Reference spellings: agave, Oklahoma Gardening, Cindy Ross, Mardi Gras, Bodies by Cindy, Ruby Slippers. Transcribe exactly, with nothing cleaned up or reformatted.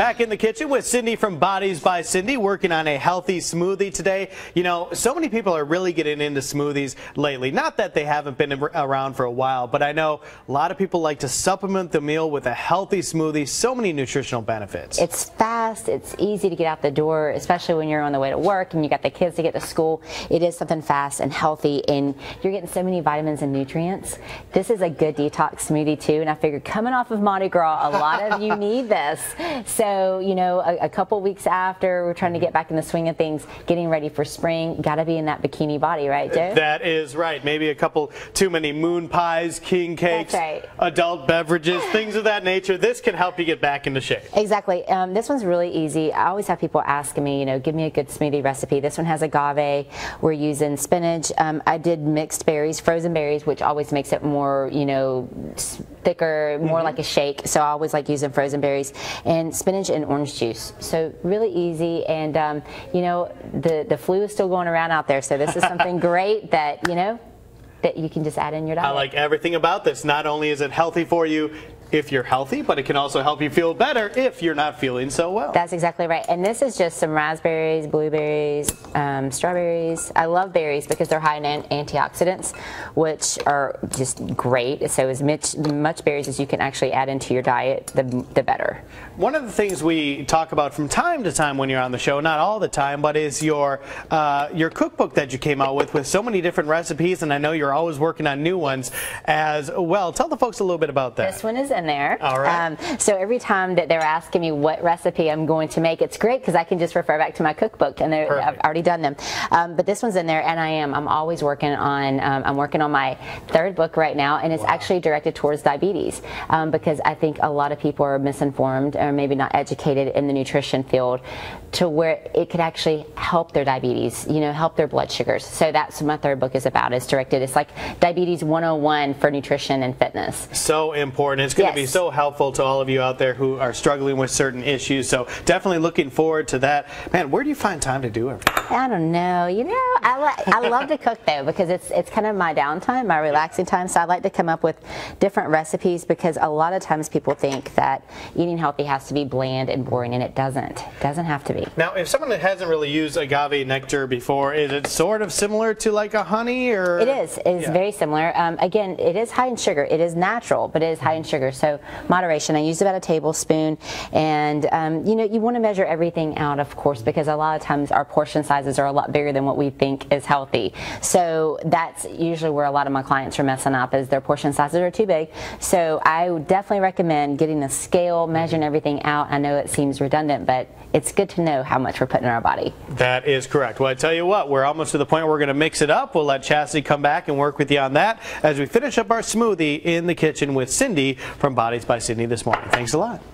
Back in the kitchen with Cindy from Bodies by Cindy, working on a healthy smoothie today. You know, so many people are really getting into smoothies lately. Not that they haven't been around for a while, but I know a lot of people like to supplement the meal with a healthy smoothie. So many nutritional benefits. It's fast. It's easy to get out the door, especially when you're on the way to work and you got the kids to get to school. It is something fast and healthy, and you're getting so many vitamins and nutrients. This is a good detox smoothie too, and I figured coming off of Mardi Gras, a lot of you need this. So, you know, a, a couple weeks after, we're trying to get back in the swing of things, getting ready for spring. Got to be in that bikini body, right, Joe? That is right. Maybe a couple too many moon pies, king cakes, right. Adult beverages, things of that nature. This can help you get back into shape. Exactly. Um, this one's really easy. I always have people asking me, you know, give me a good smoothie recipe. This one has agave. We're using spinach. Um, I did mixed berries, frozen berries, which always makes it more, you know, thicker, more mm-hmm. like a shake. So I always like using frozen berries and spinach and orange juice. So really easy, and um, you know, the the flu is still going around out there. So this is something great that you know that you can just add in your diet. I like everything about this. Not only is it healthy for you if you're healthy, but it can also help you feel better if you're not feeling so well. That's exactly right. And this is just some raspberries, blueberries, um, strawberries. I love berries because they're high in antioxidants, which are just great. So as much, much berries as you can actually add into your diet, the, the better. One of the things we talk about from time to time when you're on the show, not all the time, but is your, uh, your cookbook that you came out with with so many different recipes, and I know you're always working on new ones as well. Tell the folks a little bit about that. This one is in there. All right. Um, so every time that they're asking me what recipe I'm going to make, it's great because I can just refer back to my cookbook, and I've already done them. Um, but this one's in there, and I am. I'm always working on. Um, I'm working on my third book right now, and it's wow. actually directed towards diabetes um, because I think a lot of people are misinformed or maybe not educated in the nutrition field to where it could actually help their diabetes. You know, help their blood sugars. So that's what my third book is about. It's directed. It's like diabetes one oh one for nutrition and fitness. So important. It's good. Yeah. Be so helpful to all of you out there who are struggling with certain issues. So definitely looking forward to that. Man, where do you find time to do everything? I don't know. You know, I, I love to cook though, because it's it's kind of my downtime, my relaxing time. So I like to come up with different recipes because a lot of times people think that eating healthy has to be bland and boring, and it doesn't. It doesn't have to be. Now, if someone that hasn't really used agave nectar before, is it sort of similar to like a honey? Or it is. It's yeah. very similar. Um, again, it is high in sugar. It is natural, but it is high in sugar. So moderation. I used about a tablespoon, and um, you know, you want to measure everything out, of course, because a lot of times our portion sizes are a lot bigger than what we think is healthy. So that's usually where a lot of my clients are messing up, is their portion sizes are too big. So I would definitely recommend getting a scale, measuring everything out. I know it seems redundant, but it's good to know how much we're putting in our body. That is correct. Well, I tell you what, we're almost to the point where we're going to mix it up. We'll let Chastity come back and work with you on that as we finish up our smoothie in the kitchen with Cindy from Bodies by Cindy this morning. Thanks a lot.